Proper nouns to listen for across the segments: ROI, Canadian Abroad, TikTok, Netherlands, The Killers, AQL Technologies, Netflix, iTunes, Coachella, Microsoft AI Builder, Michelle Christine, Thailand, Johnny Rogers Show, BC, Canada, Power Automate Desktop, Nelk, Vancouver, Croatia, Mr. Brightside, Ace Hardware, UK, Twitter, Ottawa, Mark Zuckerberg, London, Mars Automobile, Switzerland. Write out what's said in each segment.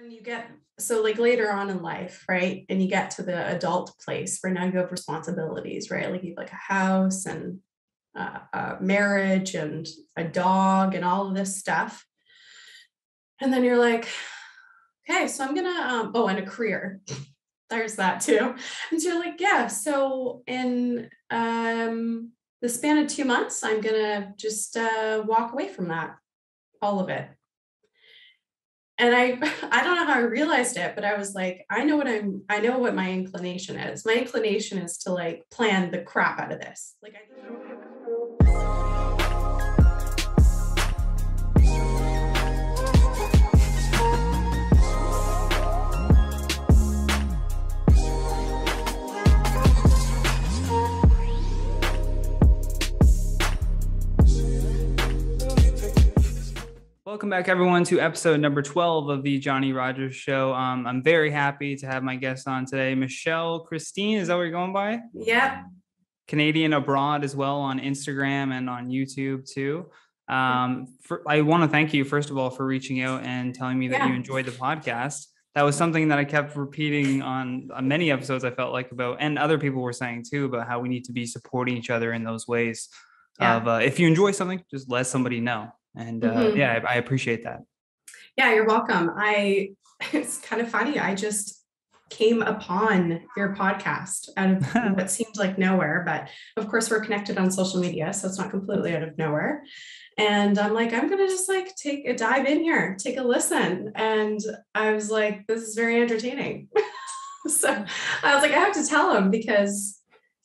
when you get, so like later on in life, right? And you get to the adult place where now you have responsibilities, right? Like you have like a house and a marriage and a dog and all of this stuff. And then you're like, okay, so I'm gonna, and a career. There's that too. And so you're like, yeah, so in the span of 2 months, I'm gonna just walk away from that, all of it. And I don't know how I realized it, but I was like, I know what my inclination is. My inclination is to like plan the crap out of this. Like I don't know. Welcome back, everyone, to episode number 12 of the Johnny Rogers Show. I'm very happy to have my guest on today, Michelle Christine. Is that what you're going by? Yeah. Canadian Abroad as well on Instagram and on YouTube too. I want to thank you, first of all, for reaching out and telling me that you enjoyed the podcast. That was something that I kept repeating on many episodes, I felt like, about, and other people were saying too, about how we need to be supporting each other in those ways of if you enjoy something, just let somebody know. And I appreciate that. Yeah, you're welcome. It's kind of funny. I just came upon your podcast out of what seemed like nowhere, but of course we're connected on social media, so it's not completely out of nowhere. And I'm like, I'm going to just like take a dive in here, take a listen. And I was like, this is very entertaining. So I was like, I have to tell him because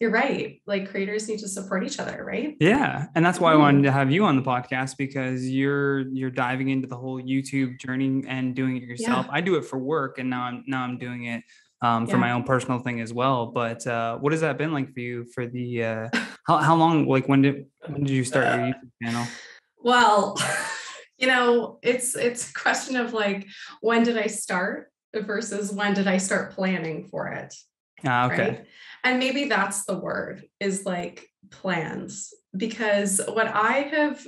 you're right. Like creators need to support each other, right? Yeah. And that's why I wanted to have you on the podcast, because you're diving into the whole YouTube journey and doing it yourself. Yeah. I do it for work, and now I'm doing it for my own personal thing as well. But what has that been like for you for the how long, like when did you start your YouTube channel? Well, you know, it's a question of like, when did I start versus when did I start planning for it? Okay. Right? And maybe that's the word, is like plans, because what I have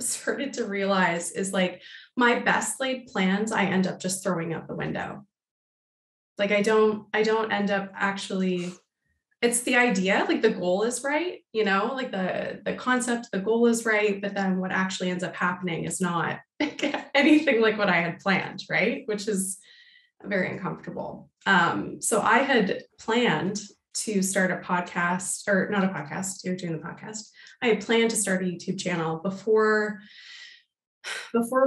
started to realize is like my best laid plans, I end up just throwing out the window. Like I don't end up actually, it's the idea, like the goal is right, you know, like the concept, the goal is right, but then what actually ends up happening is not anything like what I had planned, right? Which is very uncomfortable. So I had planned to start a podcast, or not a podcast, you're doing the podcast. I had planned to start a YouTube channel before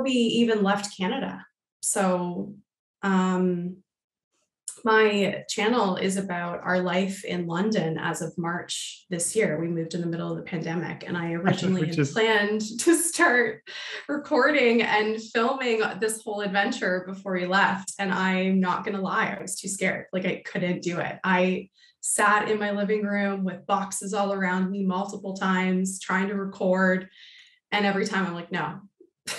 we even left Canada. So my channel is about our life in London as of March this year. We moved in the middle of the pandemic, and I originally had planned to start recording and filming this whole adventure before we left. And I'm not going to lie, I was too scared. Like I couldn't do it. I sat in my living room with boxes all around me multiple times trying to record. And every time I'm like, no.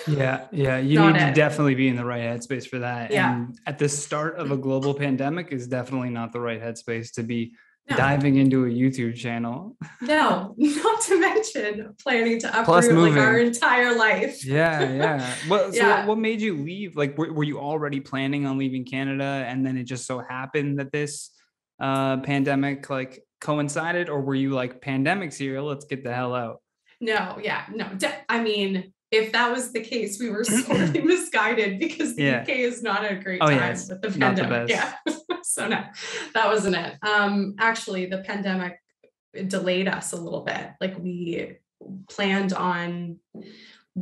Yeah. You need to definitely be in the right headspace for that. Yeah. And at the start of a global pandemic is definitely not the right headspace to be diving into a YouTube channel. No, not to mention planning to uproot like our entire life. Yeah. Well, so what made you leave? Like, were you already planning on leaving Canada, and then it just so happened that this pandemic like coincided, or were you like, pandemic's here, let's get the hell out? No. Yeah. No. I mean, if that was the case, we were sorely misguided, because the UK is not a great time with the pandemic. So no, that wasn't it. Actually, the pandemic delayed us a little bit. Like we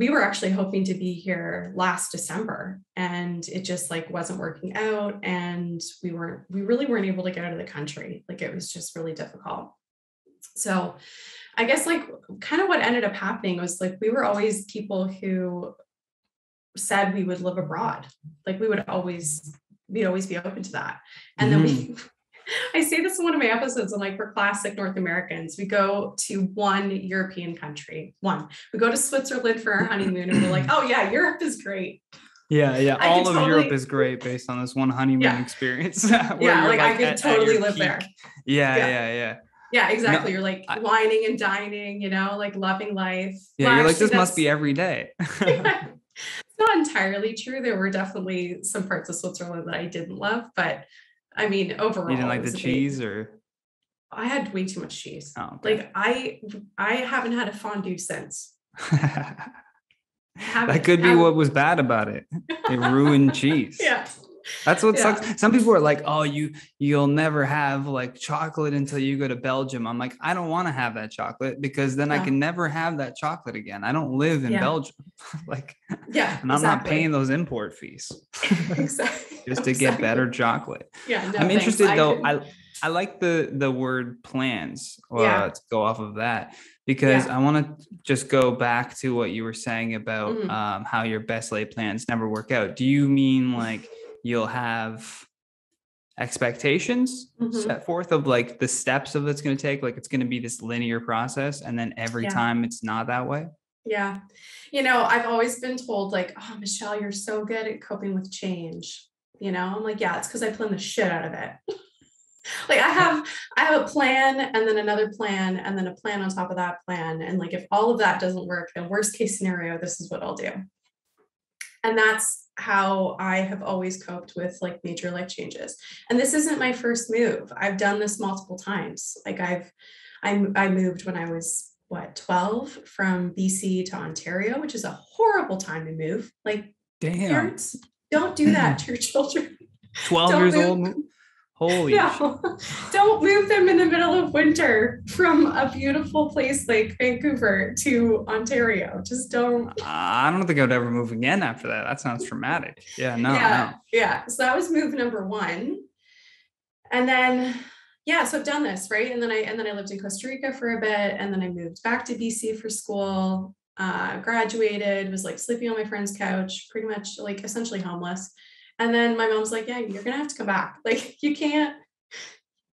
were actually hoping to be here last December, and it just like wasn't working out, and we really weren't able to get out of the country. Like it was just really difficult. So I guess like kind of what ended up happening was like, we were always people who said we would live abroad. Like we'd always be open to that. And then I say this in one of my episodes, I'm like, we're classic North Americans. We go to one European country, we go to Switzerland for our honeymoon, and we're like, oh yeah, Europe is great. Yeah. All of Europe is great based on this one honeymoon experience. Yeah. Like I could totally live there. Yeah. Yeah, exactly. No, you're like wining and dining, you know, like loving life. Yeah, you're like, this must be every day. It's not entirely true. There were definitely some parts of Switzerland that I didn't love, but I mean, overall. You didn't like the cheese or? I had way too much cheese. Oh, okay. Like I haven't had a fondue since. That could be what was bad about it. It ruined cheese. Yeah. That's what sucks. Some people are like, oh, you'll never have like chocolate until you go to Belgium. I'm like, I don't want to have that chocolate because then I can never have that chocolate again. I don't live in Belgium. Like, and I'm not paying those import fees exactly. just to get better chocolate. Yeah. No, I'm interested though. I like the word plans to go off of that, because I want to just go back to what you were saying about how your best laid plans never work out. Do you mean like, you'll have expectations set forth of like the steps of it's going to take, like it's going to be this linear process, and then every time it's not that way? Yeah. You know, I've always been told like, oh, Michelle, you're so good at coping with change. You know, I'm like, yeah, it's because I plan the shit out of it. Like I have a plan and then another plan and then a plan on top of that plan. And like, if all of that doesn't work, then worst case scenario, this is what I'll do. And that's how I have always coped with like major life changes. And this isn't my first move. I've done this multiple times. Like I moved when I was 12 from BC to Ontario, which is a horrible time to move. Like parents, don't do that to your children. 12 years old. Holy shit. Don't move them in the middle of winter from a beautiful place like Vancouver to Ontario. Just don't. I don't think I would ever move again after that. That sounds traumatic. Yeah, no. Yeah, no. Yeah. So that was move number one. And then, so I've done this, right? And then I lived in Costa Rica for a bit. And then I moved back to BC for school, graduated, was like sleeping on my friend's couch, pretty much like essentially homeless. And then my mom's like, yeah, you're going to have to come back. Like, you can't,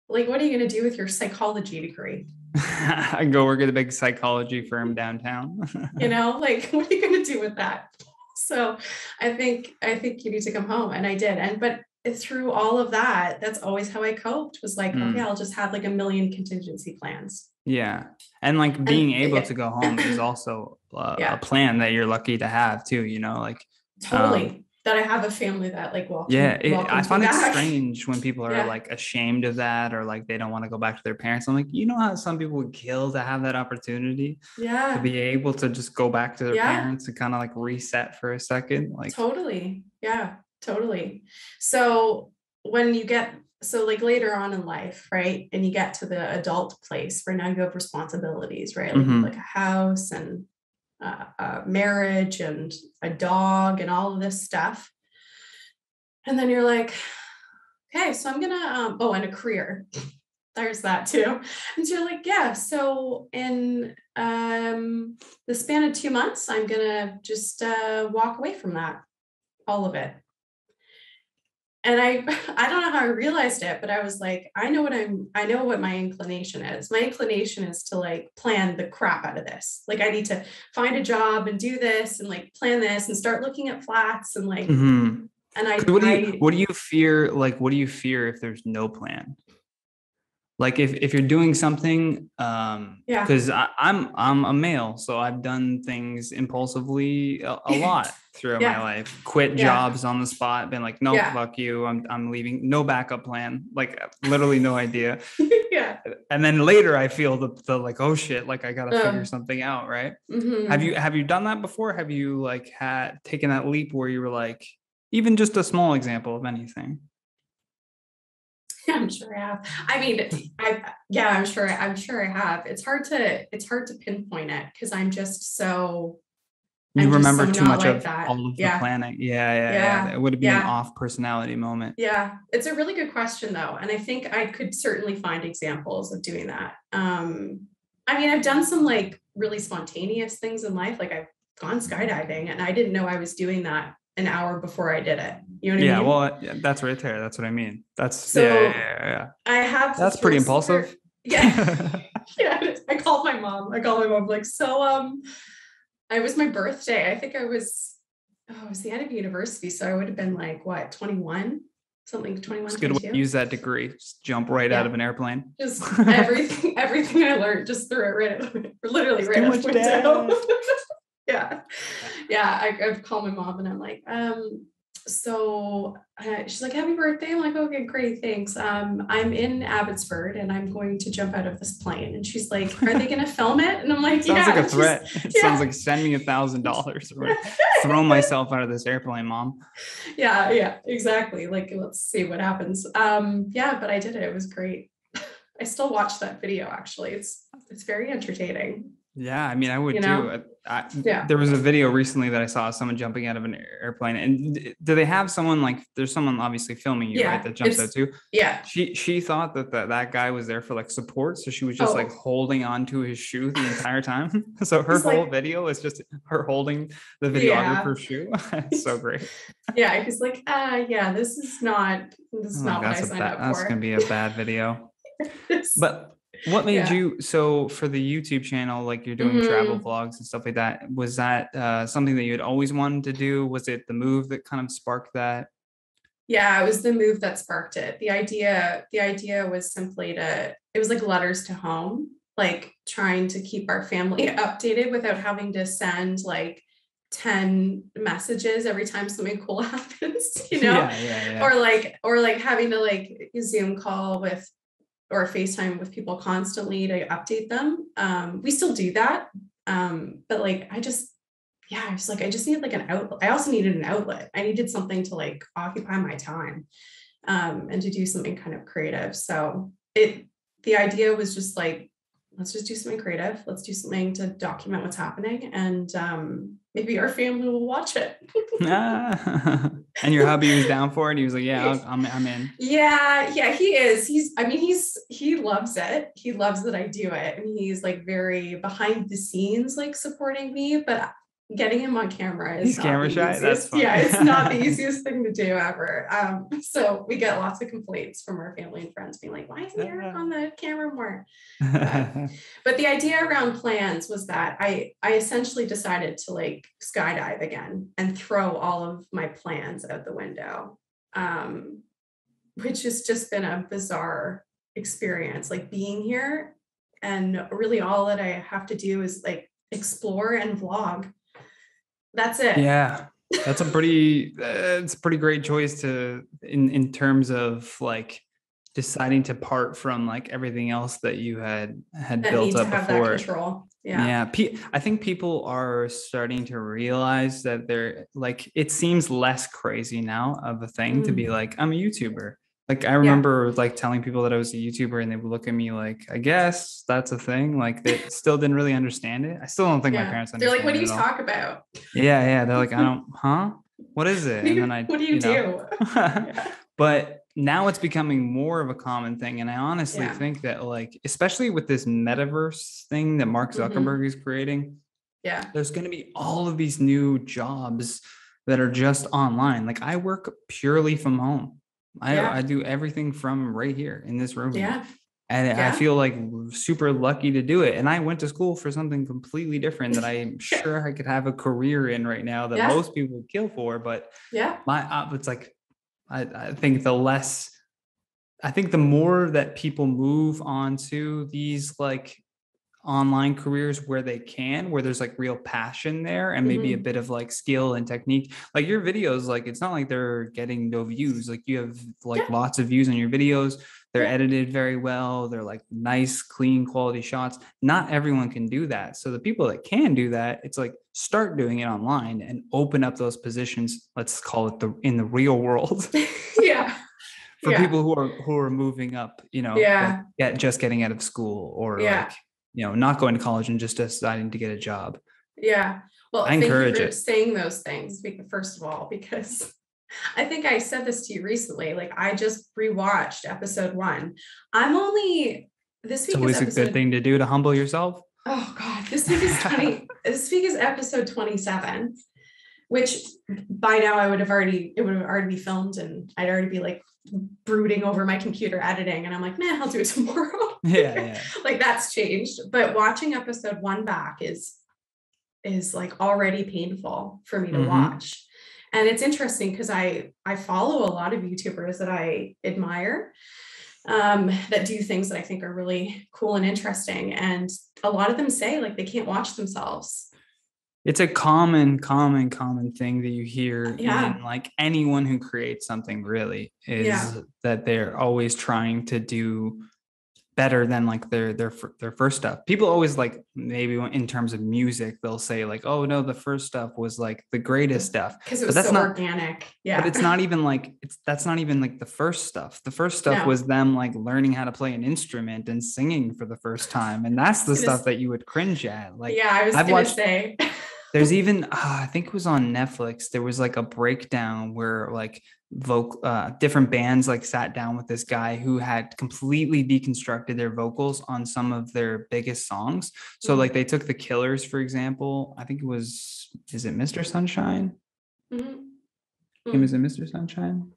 like, what are you going to do with your psychology degree? I can go work at a big psychology firm downtown. You know, like, what are you going to do with that? So I think you need to come home. And I did. But through all of that, that's always how I coped, was like, okay, I'll just have like a million contingency plans. Yeah. And like being able to go home is also a plan that you're lucky to have too, you know, like. Totally. That I have a family that like welcomes. Yeah, I find it strange when people are like ashamed of that, or like they don't want to go back to their parents. I'm like, you know how some people would kill to have that opportunity, to be able to just go back to their parents and kind of like reset for a second, like totally, yeah, totally. So when you get like later on in life, right, and you get to the adult place where now you have responsibilities, right, like, like a house and marriage and a dog and all of this stuff. And then you're like, okay, so I'm gonna, and a career, there's that too. And so you're like, yeah, so in the span of 2 months, I'm gonna just walk away from that, all of it. And I don't know how I realized it, but I was like, I know what my inclination is. My inclination is to like plan the crap out of this. Like I need to find a job and do this and like plan this and start looking at flats and like, and what do you fear if there's no plan? Like if you're doing something, because I'm a male, so I've done things impulsively a lot throughout my life. Quit jobs on the spot, been like, no, fuck you, I'm leaving, no backup plan, like literally no idea. And then later I feel the like, oh shit, like I gotta figure something out, right? Have you done that before? Have you like taken that leap where you were like, even just a small example of anything? I'm sure I have. I mean, I'm sure I have. It's hard to pinpoint it because I'm just so. You remember too much of all of the planning. Yeah. It would be an off personality moment. Yeah. It's a really good question though. And I think I could certainly find examples of doing that. I mean, I've done some like really spontaneous things in life. Like I've gone skydiving and I didn't know I was doing that an hour before I did it. You know what I mean? Yeah, well, that's right there. That's what I mean. That's pretty impulsive. Yeah. Yeah. I called my mom. Like, so, it was my birthday. I think I was, it was the end of university. So I would have been like, what, 21? Something 21, it's good to use that degree. Just jump right out of an airplane. Just everything I learned, just threw it right out. Literally right out the window. I've called my mom and I'm like, she's like, happy birthday. I'm like, okay, great. Thanks. I'm in Abbotsford and I'm going to jump out of this plane. And she's like, are they going to film it? And I'm like, sounds like a threat. Yeah. Sounds like, send me $1,000 or throw myself out of this airplane, mom. Yeah, exactly. Like, let's see what happens. But I did it. It was great. I still watch that video. Actually, it's very entertaining. Yeah. I mean, I would too. There was a video recently that I saw someone jumping out of an airplane, and do they have someone like, there's someone obviously filming you, right? That jumps out too. Yeah. She thought that guy was there for like support. So she was just like holding onto his shoe the entire time. So her whole video is just her holding the videographer's shoe. It's so great. Yeah. He's like, this is not what I signed up for. That's going to be a bad video. But what made you, so for the YouTube channel, like you're doing travel vlogs and stuff like that, was that something that you had always wanted to do? Was it the move that kind of sparked that? Yeah, it was the move that sparked it. The idea was simply it was like letters to home, like trying to keep our family updated without having to send like 10 messages every time something cool happens, or having to like Zoom call with or FaceTime with people constantly to update them. We still do that. But like, I just need like an outlet. I also needed an outlet. I needed something to like occupy my time, and to do something kind of creative. So the idea was just like, let's just do something creative. Let's do something to document what's happening. And, maybe our family will watch it. And your hubby was down for it. He was like, yeah, I'm in. Yeah, he is. He loves it. He loves that I do it. And he's like very behind the scenes, like supporting me, but getting him on camera is camera shy. That's fine. Yeah, it's not the easiest thing to do ever. So we get lots of complaints from our family and friends being like, why isn't Eric on the camera more? But the idea around plans was that I essentially decided to like skydive again and throw all of my plans out the window, which has just been a bizarre experience, like being here. And really all that I have to do is like explore and vlog. That's it. Yeah. That's a pretty great choice to, in terms of like deciding to part from like everything else that you had built up before. Yeah. I think people are starting to realize that they're like, it seems less crazy now of a thing to be like, I'm a YouTuber. Like I remember like telling people that I was a YouTuber and they would look at me like, I guess that's a thing. Like they still didn't really understand it. I still don't think my parents understand it. They're like, what do you talk about? Yeah. They're like, I don't, what is it? And then what do you do? But now it's becoming more of a common thing. And I honestly think that like, especially with this metaverse thing that Mark Zuckerberg is creating, there's going to be all of these new jobs that are just online. Like I work purely from home. I do everything from right here in this room. Yeah. And I feel like super lucky to do it. And I went to school for something completely different that I'm sure I could have a career in right now that most people would kill for. But it's like, I think the more that people move on to these like online careers where they can, where there's like real passion there and maybe a bit of like skill and technique, like your videos, like it's not like they're getting no views. Like you have like lots of views on your videos. They're edited very well. They're like nice, clean quality shots. Not everyone can do that. So the people that can do that, it's like start doing it online and open up those positions. Let's call it in the real world. For people who are moving up, like just getting out of school or like, not going to college and just deciding to get a job. Yeah. Well, I encourage you for saying those things, first of all, because I think I said this to you recently, like I just rewatched episode 1. I'm only this week. It's always a good thing to do to humble yourself. Oh God, this week is episode 27, which by now it would have already be filmed and I'd already be like brooding over my computer editing. And I'm like, man, I'll do it tomorrow. Yeah. Like that's changed, but watching episode 1 back is like already painful for me to watch. And it's interesting because I follow a lot of YouTubers that I admire, that do things that I think are really cool and interesting. And a lot of them say like, they can't watch themselves. It's a common thing that you hear. Yeah. In like anyone who creates something really is that they're always trying to do better than like their first stuff. People always like, maybe in terms of music, they'll say like, oh no, the first stuff was like the greatest stuff. Cause it was so organic. Yeah. But it's not even like, that's not even like the first stuff. The first stuff was them like learning how to play an instrument and singing for the first time. And that's the stuff that you would cringe at. Like, yeah, I was going to say. There's even, I think it was on Netflix, there was like a breakdown where like different bands like sat down with this guy who had completely deconstructed their vocals on some of their biggest songs. So like they took The Killers, for example. I think it was, is it Mr. Sunshine? Is it Mr. Sunshine?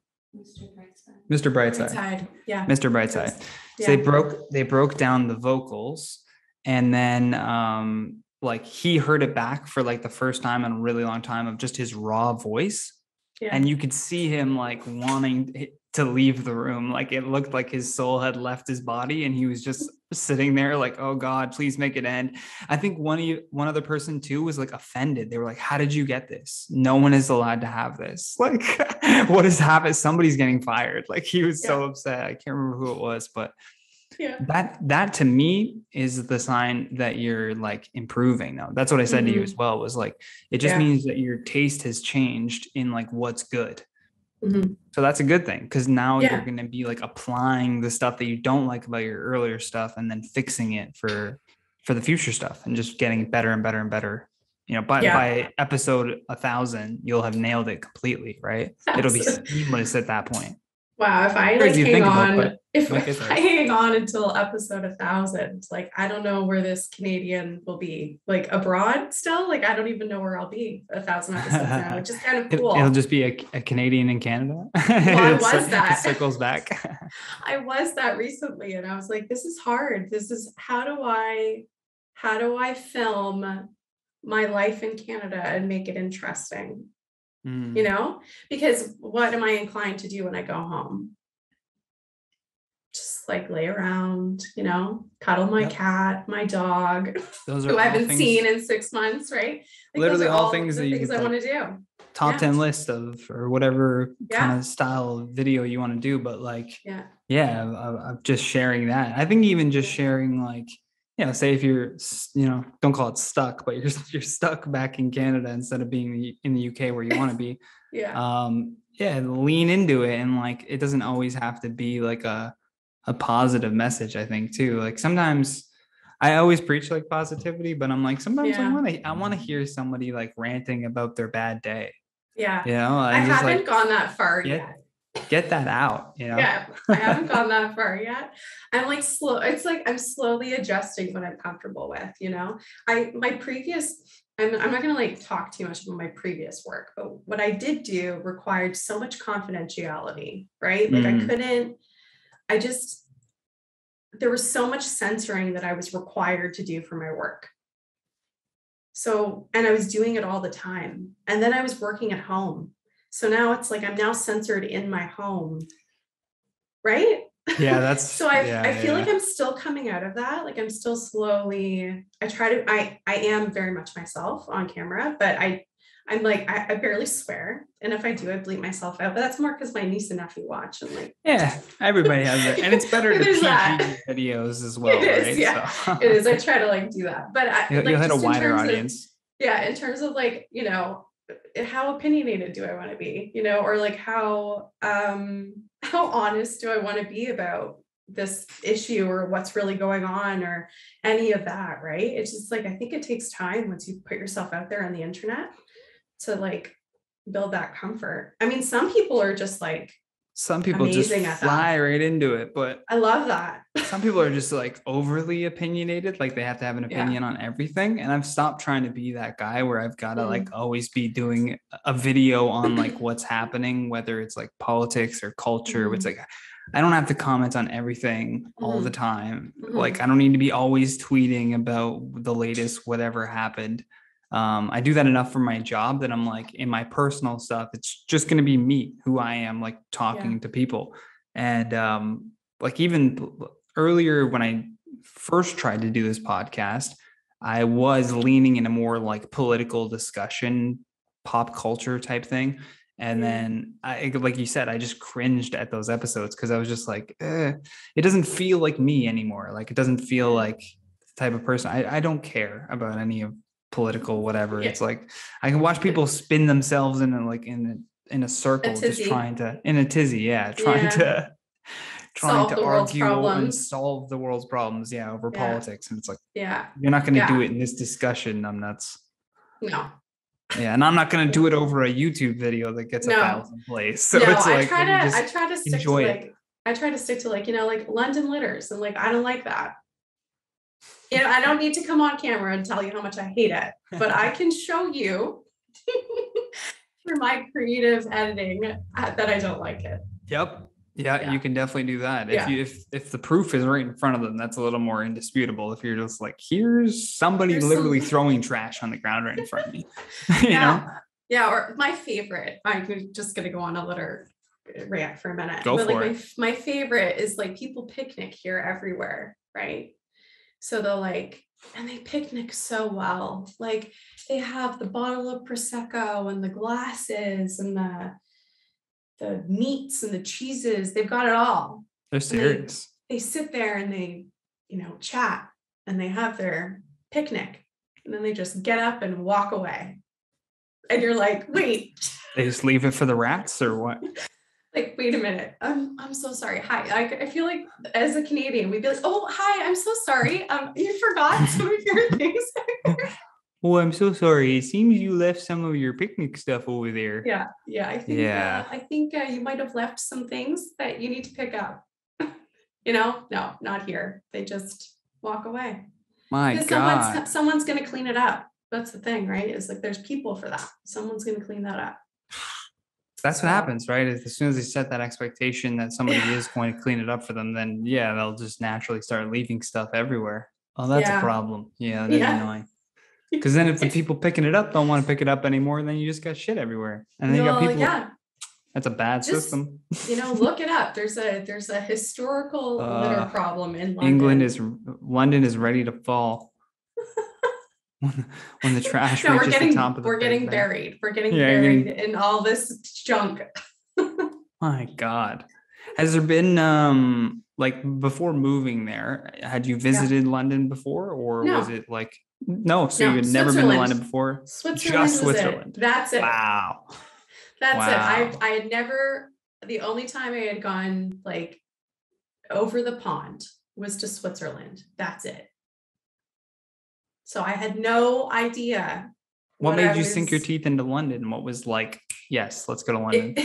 Mr. Brightside. Yeah. Mr. Brightside. Yeah. So they broke down the vocals, and then, like he heard it back for like the first time in a really long time of just his raw voice. Yeah. And you could see him like wanting to leave the room. Like it looked like his soul had left his body and he was just sitting there like, oh God, please make it end. I think one other person too was like offended. They were like, how did you get this? No one is allowed to have this. Like what has happened? Somebody's getting fired. Like he was so upset. I can't remember who it was, but that to me is the sign that you're like improving though. That's what I said to you as well, was like, it just means that your taste has changed in like what's good. So that's a good thing, because now you're going to be like applying the stuff that you don't like about your earlier stuff and then fixing it for the future stuff and just getting better and better and better. You know, by episode 1,000, you'll have nailed it completely, right? Absolutely. It'll be seamless at that point. Wow, if I like hang on, I hang on until episode 1,000, like I don't know where this Canadian will be. Like abroad still, like I don't even know where I'll be 1,000 episodes now, which is kind of cool. It'll just be a Canadian in Canada. Well, it circles back. I was that recently, and I was like, this is hard. This is how do I film my life in Canada and make it interesting? You know, because what am I inclined to do when I go home? Just like lay around, you know, cuddle my cat, my dog, those are who I haven't seen in 6 months, right? Like literally all things that you want to do. Top 10 list of, or whatever kind of style of video you want to do. But like, I'm just sharing that. I think even just sharing like, you know, say if you're, you know, don't call it stuck, but you're stuck back in Canada instead of being in the UK where you want to be. Lean into it. And like, it doesn't always have to be like a positive message, I think too. Like sometimes I always preach like positivity, but I'm like, sometimes I want to hear somebody like ranting about their bad day. Yeah. You know, I haven't gone that far yet. Get that out, you know. Yeah, I haven't gone that far yet. I'm like slow. It's like I'm slowly adjusting what I'm comfortable with, you know. I'm not going to like talk too much about my previous work, but what I did do required so much confidentiality, right? Like there was so much censoring that I was required to do for my work. So, and I was doing it all the time. And then I was working at home. So now it's like, I'm now censored in my home. Right. Yeah. That's so I feel like I'm still coming out of that. Like I'm still slowly, I am very much myself on camera, but I'm like, I barely swear. And if I do, I bleep myself out, but that's more because my niece and nephew watch and like, yeah, everybody has it. And it's better to PG videos as well. It is, yeah. So. It is. I try to like do that, but you'll hit a wider audience. In terms of like, you know, how opinionated do I want to be, you know, or like how honest do I want to be about this issue or what's really going on or any of that, right? It's just like, I think it takes time once you put yourself out there on the internet to like build that comfort. I mean, some people are just like, some people amazing just fly right into it, but I love that. Some people are just like overly opinionated. Like they have to have an opinion on everything. And I've stopped trying to be that guy where I've got to like always be doing a video on like what's happening, whether it's like politics or culture. It's like, I don't have to comment on everything all the time. Like I don't need to be always tweeting about the latest, whatever happened. I do that enough for my job that I'm like in my personal stuff, it's just going to be me, who I am, like talking to people. And like even earlier when I first tried to do this podcast, I was leaning in a more like political discussion, pop culture type thing. And then I, like you said, I just cringed at those episodes because I was just like, it doesn't feel like me anymore. Like it doesn't feel like the type of person. I don't care about any of political whatever. Yeah. It's like I can watch people spin themselves in a circle, just trying to in a tizzy, trying to argue and solve the world's problems, over politics. And it's like, you're not going to do it in this discussion. I'm nuts. No. Yeah, and I'm not going to do it over a YouTube video that gets 1,000 plays. So it's like I try to stick to like London litters, and like I don't like that. You know, I don't need to come on camera and tell you how much I hate it, but I can show you through my creative editing that I don't like it. Yep. Yeah, you can definitely do that. If you if the proof is right in front of them, that's a little more indisputable. If you're just like, here's somebody throwing trash on the ground right in front of me. you know? Yeah, or my favorite, I'm just going to go on a litter rant for a minute. My favorite is like people picnic here everywhere, right? So they'll like, and they picnic so well. Like they have the bottle of Prosecco and the glasses and the meats and the cheeses, they've got it all. They're serious. They sit there and they, chat and they have their picnic and then they just get up and walk away. And you're like, wait. They just leave it for the rats or what? Like, wait a minute. I'm so sorry. Hi. I feel like as a Canadian, we'd be like, oh, hi, I'm so sorry. You forgot some of your things. Oh, I'm so sorry. It seems you left some of your picnic stuff over there. Yeah. I think you might have left some things that you need to pick up. No, not here. They just walk away. My God. Someone's going to clean it up. That's the thing, right? It's like there's people for that. Someone's going to clean that up. That's what happens, right? As soon as they set that expectation that somebody is going to clean it up for them, then they'll just naturally start leaving stuff everywhere. Oh, that's a problem. Yeah, that's annoying. Because then if the people picking it up don't want to pick it up anymore, then you just got shit everywhere. And then you got people. Yeah. That's a bad system. Look it up. There's a historical litter problem in London. London is ready to fall. when the trash reaches the top of the We're getting buried. We're getting buried in all this junk. My God. Has there been like before moving there, had you visited London before or was it like you had never been to London before? Switzerland. Just Switzerland. It. That's it. Wow. That's it. I had never, the only time I had gone like over the pond was to Switzerland. That's it. So I had no idea. What made you sink your teeth into London? What was like, yes, let's go to London.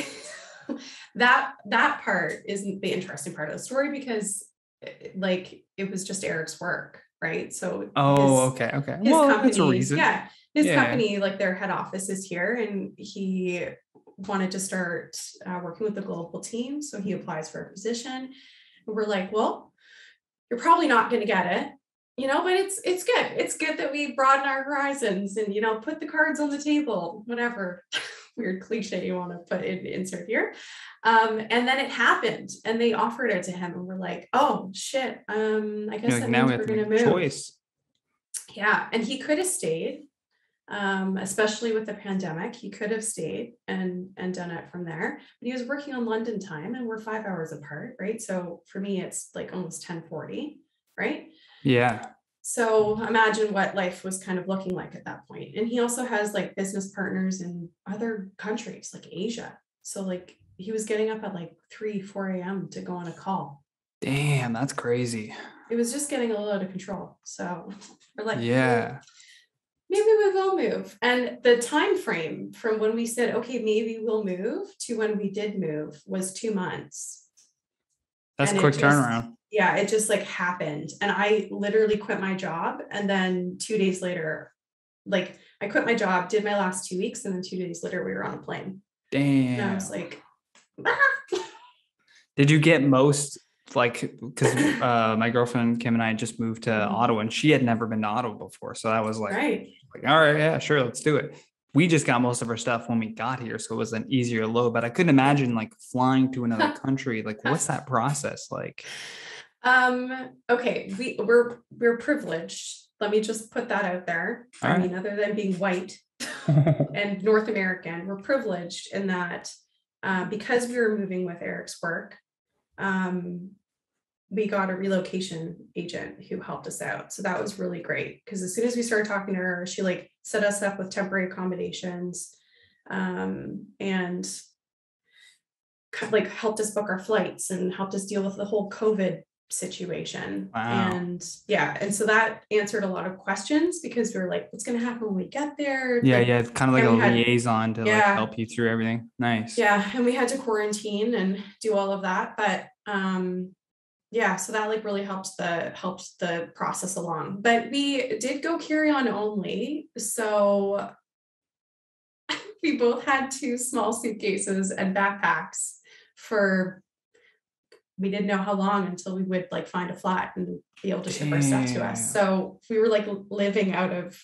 That part isn't the interesting part of the story because like it was just Eric's work. Right. So, okay. His company, that's a reason. Company, like their head office is here and he wanted to start working with the global team. So he applies for a position and we're like, well, you're probably not going to get it, but it's good. It's good that we broaden our horizons and, put the cards on the table, whatever weird cliche you want to put in, insert here. And then it happened and they offered it to him and we're like, oh shit. I guess that means we're going to move. Choice. Yeah. And he could have stayed, especially with the pandemic, he could have stayed and done it from there, but he was working on London time and we're 5 hours apart. Right. So for me, it's like almost 10:40. Right. Yeah. So imagine what life was kind of looking like at that point. And he also has like business partners in other countries like Asia. So like he was getting up at like 3-4 a.m. to go on a call. Damn, that's crazy. It was just getting a little out of control. So we're like, maybe we will move. And the time frame from when we said, okay, maybe we'll move to when we did move was 2 months. That's a quick turnaround. Yeah, it just like happened. And I literally quit my job. And then 2 days later, like I quit my job, did my last 2 weeks. And then 2 days later, we were on a plane. Damn. And I was like, Did you get most like, because my girlfriend, Kim and I just moved to Ottawa and she had never been to Ottawa before. So that was like, all right, yeah, sure. Let's do it. We just got most of our stuff when we got here. So it was an easier load, but I couldn't imagine like flying to another country. Like what's that process like? Okay. We're privileged Let me just put that out there. All right. I mean, other than being white and North American, we're privileged in that because we were moving with Eric's work, we got a relocation agent who helped us out. So that was really great because as soon as we started talking to her, she like set us up with temporary accommodations and like helped us book our flights and helped us deal with the whole COVID situation. Wow. And yeah. And so that answered a lot of questions because we were like, what's going to happen when we get there? Yeah. Like, yeah. It's kind of like a liaison to like help you through everything. Nice. Yeah. And we had to quarantine and do all of that. But yeah, so that like really helped the process along. But we did go carry on only. So we both had two small suitcases and backpacks for, we didn't know how long until we would like find a flat and be able to ship our stuff to us. So we were like living out of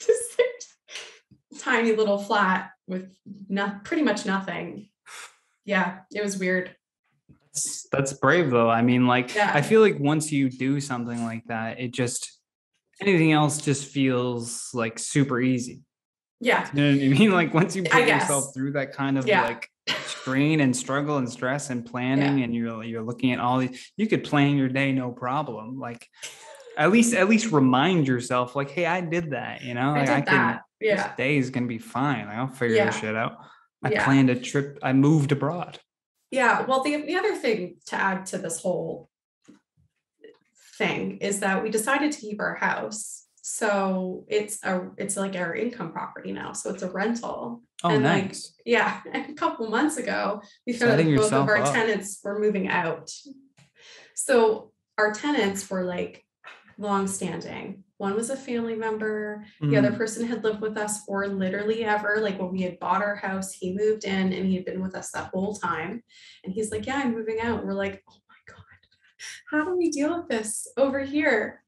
this like, tiny little flat with pretty much nothing. Yeah, it was weird. That's brave though. I mean, like, yeah. I feel like once you do something like that, it just, anything else just feels like super easy. Yeah. You know what I mean? Like once you put yourself through that kind of like strain and struggle and stress and planning and you're looking at all these, you could plan your day, no problem. Like at least remind yourself like, hey, I did that, you know, like this day is going to be fine. I'll figure this shit out. I planned a trip. I moved abroad. Yeah. Well, the other thing to add to this whole thing is that we decided to keep our house. So it's like our income property now. So it's a rental. Oh, and nice. Like, yeah. A couple months ago, we found that both of our tenants were moving out. So our tenants were like longstanding. One was a family member. Mm-hmm. The other person had lived with us for literally ever. Like when we had bought our house, he moved in and he had been with us that whole time. And he's like, yeah, I'm moving out. We're like, oh my God, how do we deal with this over here?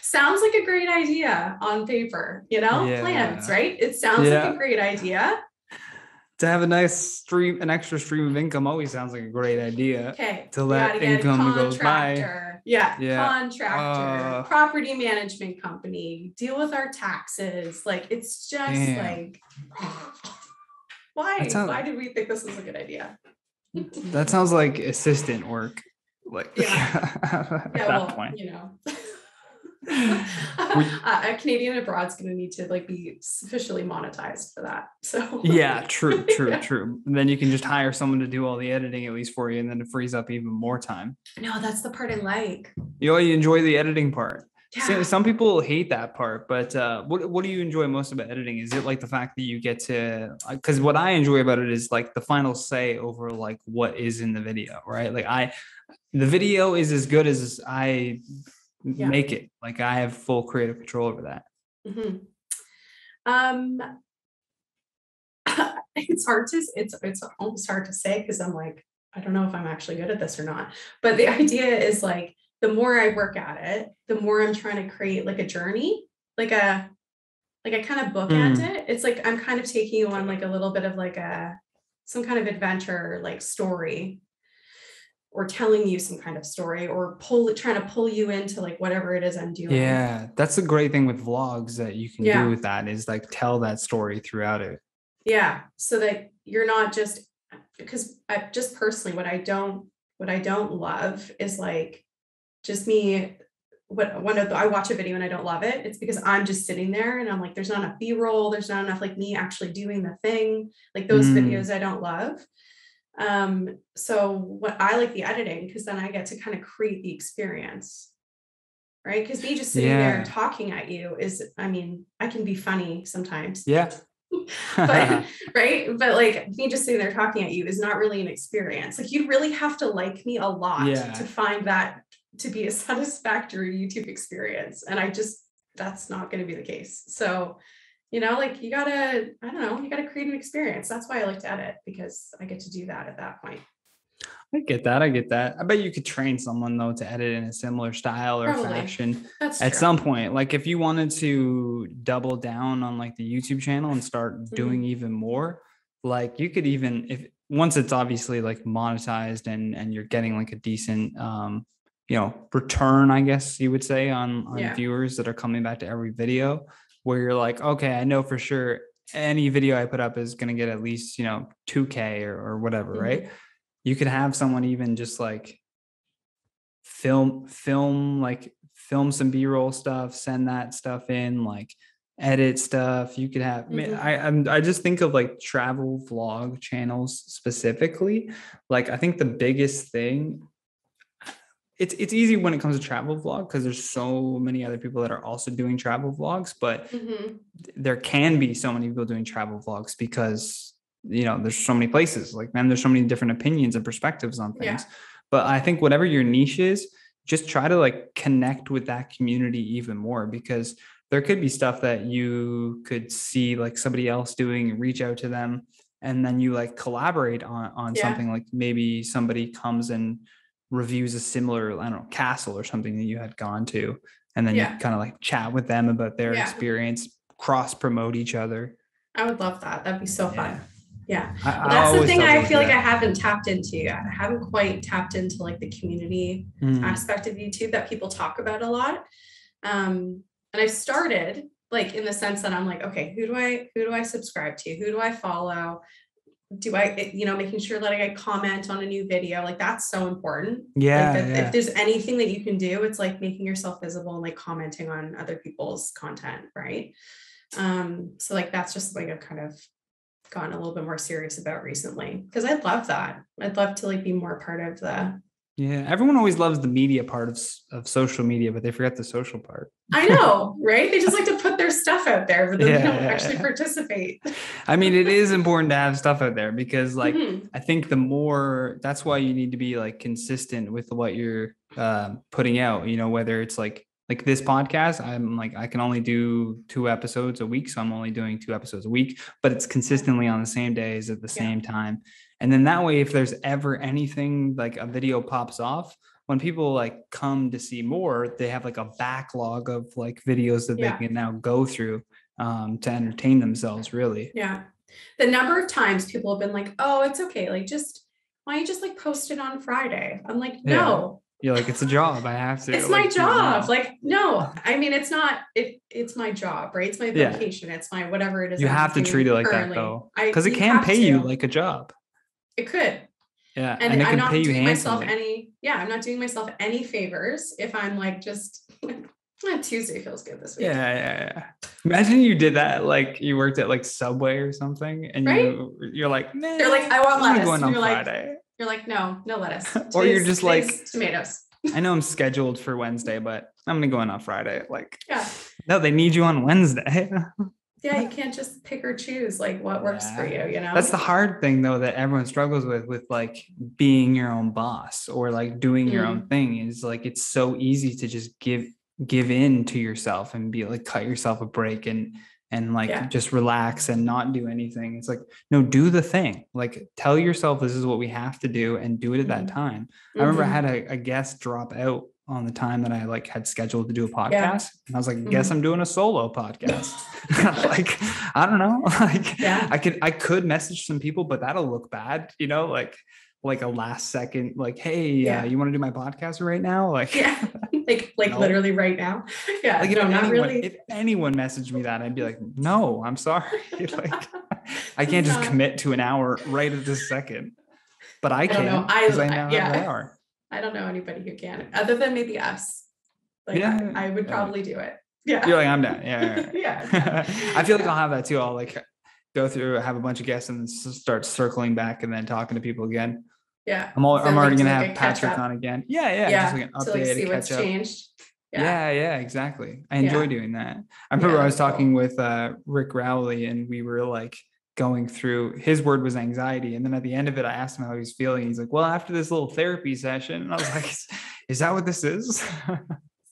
Sounds like a great idea on paper, you know, plans, right? It sounds like a great idea. To have a nice stream, an extra stream of income always sounds like a great idea. Okay. Till that income goes by. Yeah. Yeah. Contractor, property management company, deal with our taxes. Like, it's just like, why did we think this was a good idea? That sounds like assistant work. Like, at that point, you know. A Canadian Abroad is going to need to like be sufficiently monetized for that. So true. And then you can just hire someone to do all the editing at least for you, and then it frees up even more time. No, that's the part I like. You enjoy the editing part. Yeah. So some people hate that part, but what do you enjoy most about editing? Is it like the fact that you get to, because what I enjoy about it is like the final say over like what is in the video, right? Like the video is as good as I make it. Like I have full creative control over that. Mm-hmm. It's almost hard to say because I'm like, I don't know if I'm actually good at this or not. But the idea is like the more I work at it, the more I'm trying to create like a journey, like I kind of bookend it. It's like I'm kind of taking you on like a little bit of like some kind of adventure, like story, or telling you some kind of story, or trying to pull you into like whatever it is I'm doing. Yeah, that's the great thing with vlogs that you can do with that is like tell that story throughout it. Yeah, so that you're not just, because I just personally what I don't love is like just me. I watch a video and I don't love it. It's because I'm just sitting there and I'm like, there's not enough B-roll. There's not enough like me actually doing the thing. Like those videos I don't love. So what I like the editing, because then I get to kind of create the experience, right? Because me just sitting there and talking at you is, I mean, I can be funny sometimes. Yeah. But right. But like me just sitting there talking at you is not really an experience. Like you really have to like me a lot to find that to be a satisfactory YouTube experience. And that's not going to be the case. So you know, like you gotta create an experience. That's why I like to edit, because I get to do that at that point. I get that. I bet you could train someone though to edit in a similar style or fashion at some point. Like if you wanted to double down on like the YouTube channel and start doing even more, like you could even, if once it's obviously like monetized and you're getting like a decent you know, return, I guess you would say, on viewers that are coming back to every video, where you're like, okay, I know for sure any video I put up is going to get at least, you know, 2K or whatever, mm-hmm. right? You could have someone even just like film some B-roll stuff, send that stuff in, like edit stuff. You could have, mm-hmm. I just think of like travel vlog channels specifically. Like I think the biggest thing, it's easy when it comes to travel vlog because there's so many other people that are also doing travel vlogs, but mm-hmm. there can be so many people doing travel vlogs because, you know, there's so many places, like, man, there's so many different opinions and perspectives on things. Yeah. But I think whatever your niche is, just try to like connect with that community even more, because there could be stuff that you could see like somebody else doing, reach out to them, and then you like collaborate on something. Like maybe somebody comes and reviews a similar, I don't know, castle or something that you had gone to, and then you kind of like chat with them about their experience, cross promote each other. I would love that. That'd be so fun. Yeah. That's the thing I feel like I haven't tapped into yet. I haven't quite tapped into like the community aspect of YouTube that people talk about a lot. And I've started like in the sense that I'm like, okay, who do I subscribe to? Who do I follow? Do I, you know, making sure that I comment on a new video, like that's so important. Yeah, like if there's anything that you can do, it's like making yourself visible and like commenting on other people's content, right? So like that's just like I've kind of gotten a little bit more serious about recently, because I love that. I'd love to like be more part of the. Yeah, everyone always loves the media part of social media, but they forget the social part. I know, right? They just like to put their stuff out there, but then they don't actually participate. I mean, it is important to have stuff out there because like, mm-hmm. I think the more, that's why you need to be like consistent with what you're putting out, you know, whether it's like this podcast, I'm like, I can only do 2 episodes a week. So I'm only doing 2 episodes a week, but it's consistently on the same days at the same time. And then that way, if there's ever anything like a video pops off, when people like come to see more, they have like a backlog of like videos that they can now go through to entertain themselves, really. Yeah. The number of times people have been like, oh, it's okay. Like, just, why don't you just like post it on Friday? I'm like, no. You're like, it's a job. I have to. It's like, my job. Like, no, I mean, it's not, it's my job, right? It's my vocation. It's my, whatever it is. You have to treat it like that though. Cause it can pay you like a job. It could. Yeah. And I'm not doing myself any, I'm not doing myself any favors if I'm like, just Tuesday feels good this week. Yeah. Imagine you did that. Like you worked at like Subway or something and you're like, man, they're like, I want lettuce. Going on Friday. You're like, no lettuce. Or you're just like tomatoes. I know I'm scheduled for Wednesday, but I'm going to go in on Friday. Like, no, they need you on Wednesday. Yeah, you can't just pick or choose like what works for you, you know? That's the hard thing though, that everyone struggles with like being your own boss or like doing your own thing, is like, it's so easy to just give in to yourself and be like, cut yourself a break and like just relax and not do anything. It's like, no, do the thing, like tell yourself this is what we have to do and do it at that time. I remember I had a guest drop out on the time that I like had scheduled to do a podcast. And I was like, guess I'm doing a solo podcast. Like, I don't know. Like I could message some people, but that'll look bad, you know, like a last second, like, hey, you want to do my podcast right now? Like, like literally right now. Yeah. Like, if anyone messaged me that, I'd be like, no, I'm sorry. Like I can't just commit to an hour right at this second, but I can, because I know how they are. I don't know anybody who can, other than maybe us. Like I would probably do it. Yeah. You're like, I'm done. Yeah. I feel like I'll have that too. I'll like go through, have a bunch of guests and start circling back and then talking to people again. Yeah. I'm already going to have Patrick on again. Yeah. Just like an update, to like see what's changed. Yeah, exactly. I enjoy doing that. I remember I was talking with Rick Rowley and we were like, going through, his word was anxiety, and then at the end of it I asked him how he was feeling. He's like, well, after this little therapy session. And I was like, is that what this is?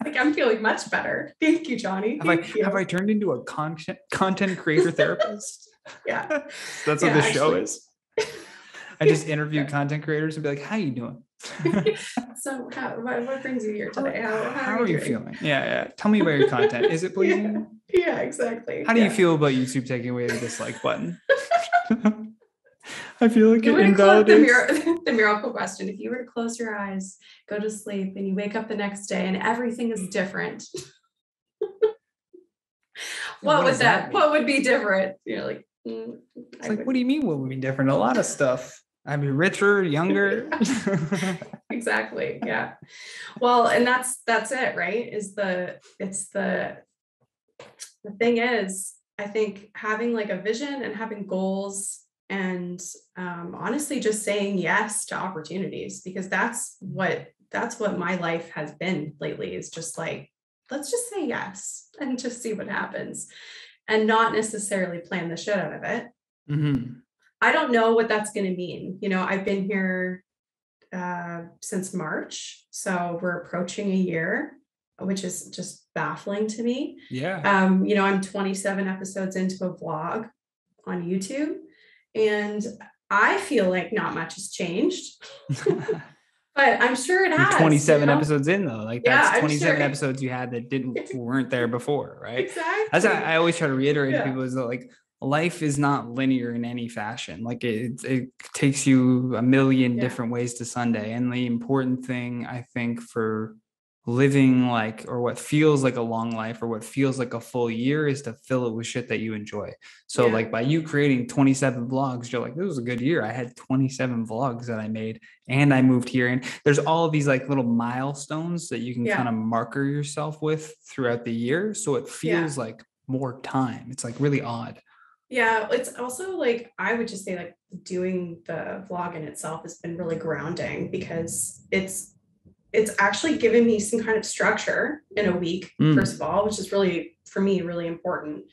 Like, I'm feeling much better, thank you, Johnny. Have I turned into a content creator therapist? That's what this show is. I just interview content creators and be like, how you doing? So what brings you here today? How are you feeling? Tell me about your content. Is it pleasing? Exactly. How do you feel about YouTube taking away the dislike button? I feel like it invalidates the miracle question. If you were to close your eyes, go to sleep, and you wake up the next day and everything is different, what would that mean? What would be different? You're like, what do you mean what would be different? A lot of stuff. I'd be richer, younger. Exactly. Yeah. Well, and that's it, right? The thing is, I think having like a vision and having goals and honestly just saying yes to opportunities, because that's what my life has been lately, is just like, let's just say yes and just see what happens and not necessarily plan the shit out of it. Mm-hmm. I don't know what that's going to mean. You know, I've been here since March, so we're approaching a year, which is just baffling to me. Yeah. You know, I'm 27 episodes into a vlog on YouTube, and I feel like not much has changed, but I'm sure it has. 27 episodes in though. Like that's 27 episodes you had that weren't there before. Right. Exactly. That's what I always try to reiterate to people, is that like, life is not linear in any fashion. Like it takes you a million different ways to Sunday. And the important thing, I think, for living like, or what feels like a long life, or what feels like a full year, is to fill it with shit that you enjoy. So like by you creating 27 vlogs, you're like, this was a good year. I had 27 vlogs that I made, and I moved here. And there's all of these like little milestones that you can kind of marker yourself with throughout the year. So it feels like more time. It's like really odd. Yeah, it's also like, I would just say like doing the vlog in itself has been really grounding, because it's actually given me some kind of structure in a week, first of all, which is really, for me, really important.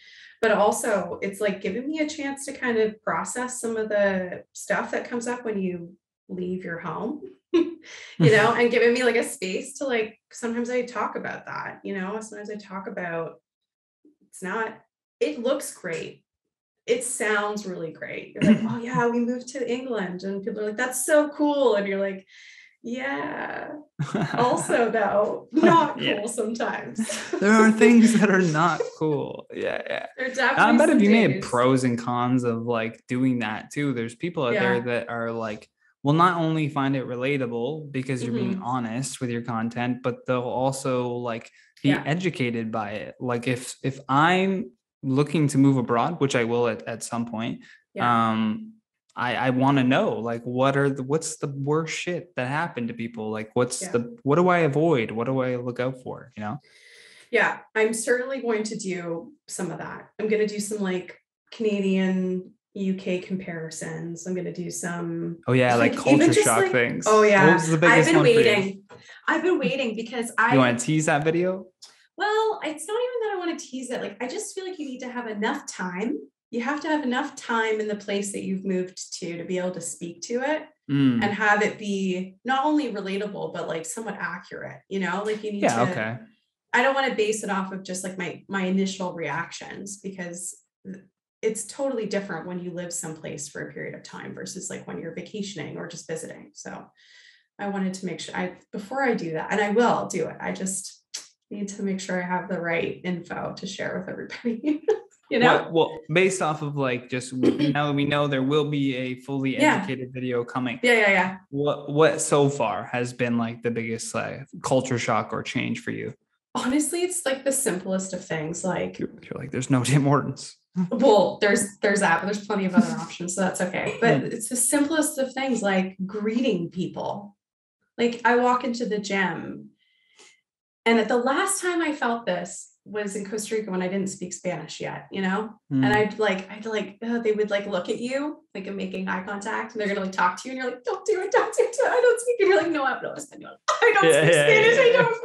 But also it's like giving me a chance to kind of process some of the stuff that comes up when you leave your home, you know, and giving me like a space to like, sometimes I talk about that, you know, sometimes I talk about, it looks great. It sounds really great. You're like, oh yeah, we moved to England, and people are like, that's so cool. And you're like, yeah, also though, not cool sometimes. There are things that are not cool. Yeah. I bet if you made pros and cons of like doing that too, there's people out there that are like, will not only find it relatable because you're being honest with your content, but they'll also like be educated by it. Like if I'm looking to move abroad, which I will at some point, I want to know, like, what's the worst shit that happened to people? Like, what do I avoid? What do I look out for? You know? Yeah. I'm certainly going to do some of that. I'm going to do some like Canadian, UK comparisons. I'm going to do some. Oh yeah. Like culture shock like, things. Oh yeah. What was the biggest one for you? I've been waiting because you want to tease that video? Well, it's not even that I want to tease it. Like, I just feel like you need to have enough time. You have to have enough time in the place that you've moved to be able to speak to it and have it be not only relatable, but like somewhat accurate, you know, like you need to, okay. I don't want to base it off of just like my initial reactions, because it's totally different when you live someplace for a period of time versus like when you're vacationing or just visiting. So I wanted to make sure before I do that, and I will do it, I just need to make sure I have the right info to share with everybody. You know, well, based off of like, just now we know there will be a fully educated video coming. Yeah. What so far has been like the biggest culture shock or change for you? Honestly, it's like the simplest of things. Like you're like, there's no Tim Hortons. Well, there's that, but there's plenty of other options, so that's okay. But it's the simplest of things, like greeting people. Like I walk into the gym. And at the last time I felt this was in Costa Rica when I didn't speak Spanish yet, you know, and I'd like, they would like, look at you, like I'm making eye contact, and they're going to like talk to you, and you're like, don't do it. I don't speak. And you're like, no, I don't speak Spanish.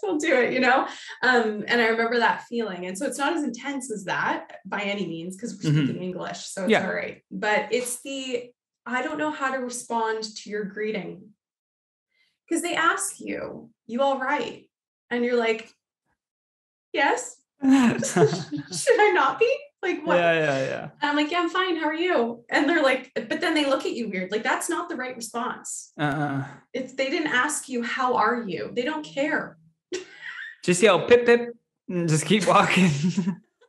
Don't do it, you know? And I remember that feeling. And so it's not as intense as that by any means, because we're speaking English, so it's all right. But it's I don't know how to respond to your greeting. Because they ask you, you all right? And you're like, yes. Should I not be? Like, what? Yeah. And I'm like, yeah, I'm fine. How are you? And they're like, but then they look at you weird. Like, that's not the right response. It's they didn't ask you, how are you? They don't care. Just yell, pip, pip, and just keep walking.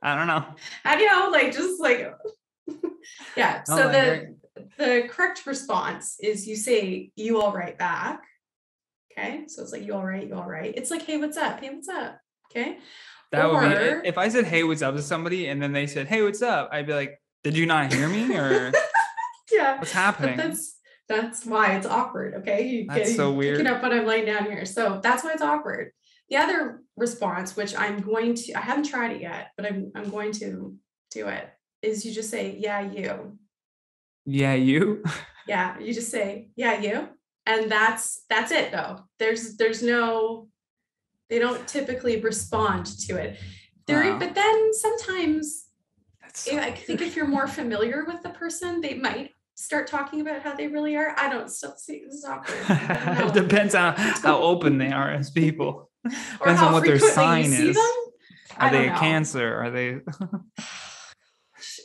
I don't know. I know, like, just like, Yeah. So the correct response is you say, you all right back. Okay. So it's like, you all right, you all right. It's like, hey, what's up? Hey, what's up? Okay. That would be it. If I said, hey, what's up to somebody, and then they said, hey, what's up? I'd be like, did you not hear me? Or yeah, what's happening? That's why it's awkward. Okay. That's so weird. Picking up what I'm laying down here. So that's why it's awkward. The other response, which I haven't tried it yet, but I'm going to do it, is you just say, yeah, you. Yeah, you. Yeah. You just say, yeah, you. And that's it though. There's no, they don't typically respond to it. Wow. But then sometimes I think if you're more familiar with the person, they might start talking about how they really are. I don't still see this is awkward. It depends on how open they are as people. Or depends on what their sign is. Are they a Cancer? Are they?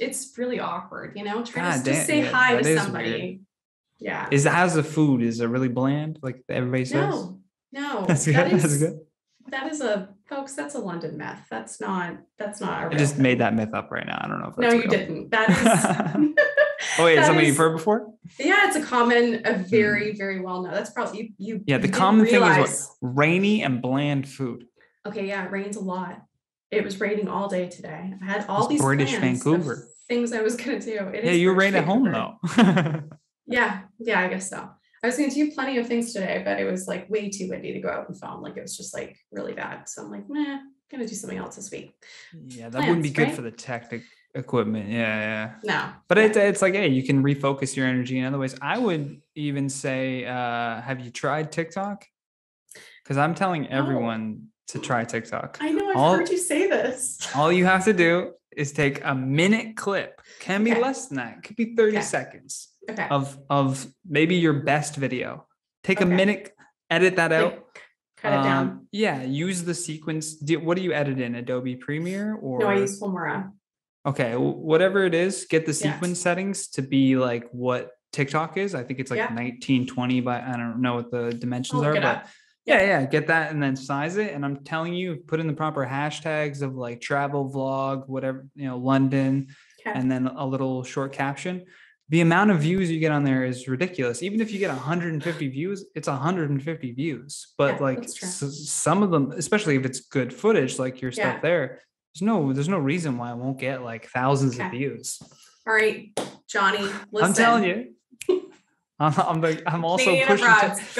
It's really awkward, you know, trying to just say hi to somebody. Weird. Yeah. How's the food? Is it really bland? Like everybody says? No. That's good. That's a London myth. That's not a real myth. Made that myth up right now. I don't know if that's real. Didn't. That is oh wait, something you've heard before? Yeah, it's a very, very well known. That's probably you. Yeah, the common thing is what? Rainy and bland food. Okay, yeah, it rains a lot. It was raining all day today. I had all these British Vancouver things I was gonna do. It is you were rained at home though. yeah, I guess so. I was going to do plenty of things today, but it was like way too windy to go out and film. Like it was just like really bad. So I'm like, I'm going to do something else this week. Yeah. That wouldn't be good for the tech equipment. Yeah. No. But it's like, hey, you can refocus your energy in other ways. I would even say, have you tried TikTok? Because I'm telling everyone to try TikTok. I know. I've heard you say this. All you have to do is take a minute clip. Can be less than that. Could be 30 seconds. Okay. Of maybe your best video. Take a minute, edit that out. Cut it down. Yeah, use the sequence. What do you edit in? Adobe Premiere or? No, I use Filmora. Okay, whatever it is, get the sequence settings to be like what TikTok is. I think it's like 1920 by, I don't know what the dimensions are, but get that and then size it. And I'm telling you, put in the proper hashtags of like travel vlog, whatever, you know, London, and then a little short caption. The amount of views you get on there is ridiculous. Even if you get 150 views, it's 150 views. But some of them, especially if it's good footage, like your stuff there, there's no reason why I won't get like thousands of views. All right, Johnny, listen. I'm telling you, I'm also Canadian pushing.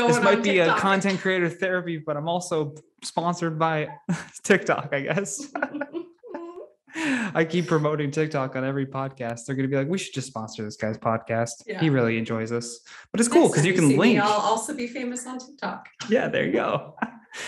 This might be TikTok. A content creator therapy, but I'm also sponsored by TikTok, I guess. I keep promoting TikTok on every podcast. They're going to be like, we should just sponsor this guy's podcast. Yeah. He really enjoys us, but it's cool because you can link. I'll also be famous on TikTok. Yeah, there you go.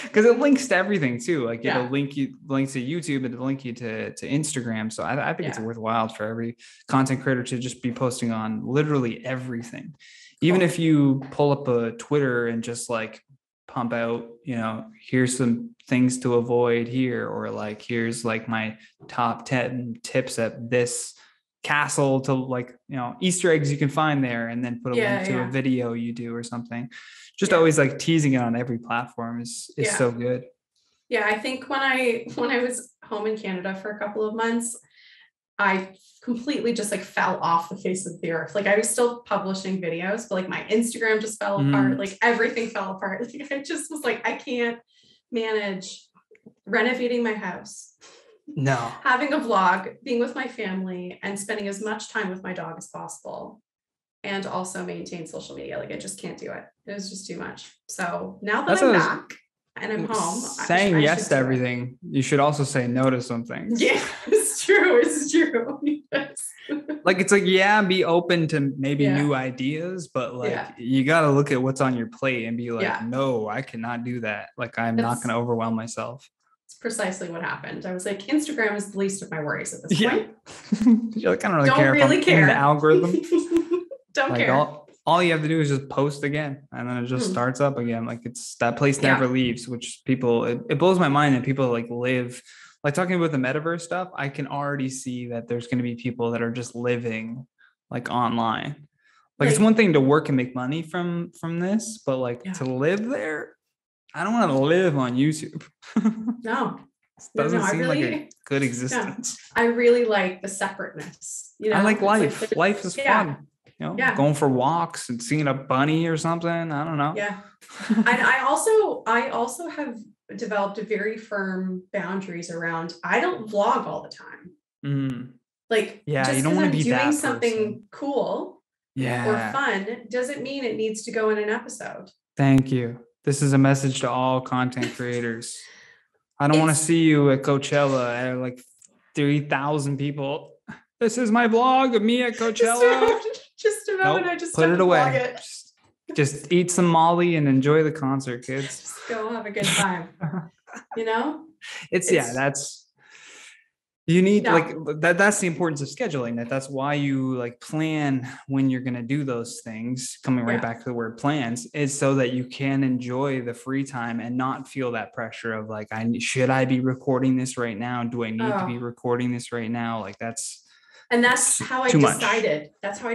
Because it links to everything too. Like it'll link you links to YouTube and it'll link you to Instagram. So I think it's worthwhile for every content creator to just be posting on literally everything. Even if you pull up a Twitter and just like pump out, you know, here's some things to avoid here, or like, here's like my top 10 tips at this castle to like, you know, Easter eggs you can find there, and then put a link to a video you do or something. Just always like teasing it on every platform is so good. Yeah. I think when I was home in Canada for a couple of months, I completely just like fell off the face of the earth. Like I was still publishing videos, but like my Instagram just fell apart. Like everything fell apart. Like I just was like, I can't manage renovating my house. No. Having a vlog, being with my family, and spending as much time with my dog as possible. And also maintain social media. Like I just can't do it. It was just too much. So now that I'm back and I'm home. Saying yes to everything, you should also say no to some things. Yeah. It's true. Yes. Like it's like, yeah, be open to maybe new ideas, but like you gotta look at what's on your plate and be like, no, I cannot do that. Like I'm not gonna overwhelm myself. It's precisely what happened. I was like, Instagram is the least of my worries at this point. You're like, I don't really care. If I'm in the algorithm. Don't like care. All you have to do is just post again, and then it just starts up again. Like it's that place never leaves, which people it blows my mind that people like live. Like talking about the metaverse stuff, I can already see that there's going to be people that are just living like online. Like it's one thing to work and make money from this, but like to live there, I don't want to live on YouTube. No, Doesn't seem like a good existence. Yeah, I really like the separateness. You know, I like life. Like, life is fun. You know, going for walks and seeing a bunny or something. I don't know. Yeah. And I also have developed a very firm boundaries around, I don't vlog all the time. Mm. Like, just you don't want to be doing something cool or fun doesn't mean it needs to go in an episode. Thank you. This is a message to all content creators. I don't want to see you at Coachella at like 3,000 people. This is my vlog of me at Coachella. Just a moment. Nope, I just put it away. It. Just eat some Molly and enjoy the concert, kids. Just go have a good time. You know? That's the importance of scheduling. That's why you like plan when you're going to do those things, coming right back to the word plans, is so that you can enjoy the free time and not feel that pressure of like, should I be recording this right now? Do I need to be recording this right now? Like that's how I decided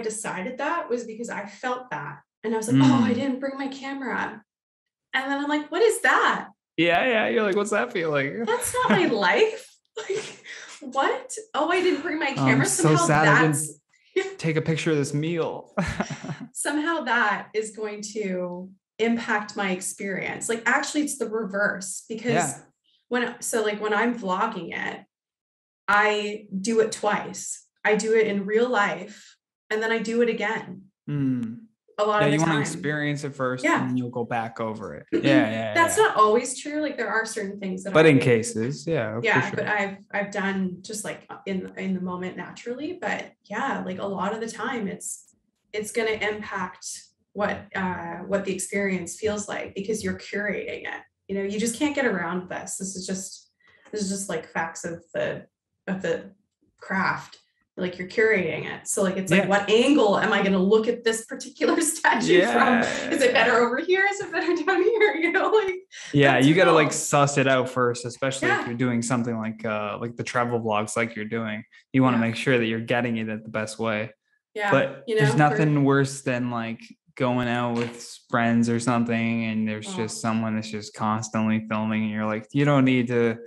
that was because I felt that. And I was like, oh, I didn't bring my camera. And then I'm like, what is that? Yeah. You're like, what's that feeling? That's not my life. Like, what? Oh, I didn't bring my camera. Somehow that's take a picture of this meal. Somehow that is going to impact my experience. Like, actually, it's the reverse because when I'm vlogging it, I do it twice. I do it in real life and then I do it again. Mm. A lot of the time. You want to experience it first and then you'll go back over it. Yeah. That's not always true. Like there are certain things that cases. Yeah. Yeah. For sure. But I've done just like in the moment naturally, but like a lot of the time it's going to impact what the experience feels like because you're curating it. You know, you just can't get around this. This is just like facts of the craft. Like you're curating it. So like, it's like, what angle am I going to look at this particular statue from? Is it better over here? Is it better down here? You know, like, you got to like suss it out first, especially if you're doing something like the travel vlogs, like you're doing, you want to make sure that you're getting it at the best way. Yeah. But you know, there's nothing worse than like going out with friends or something. And there's just someone that's just constantly filming and you're like, you don't need to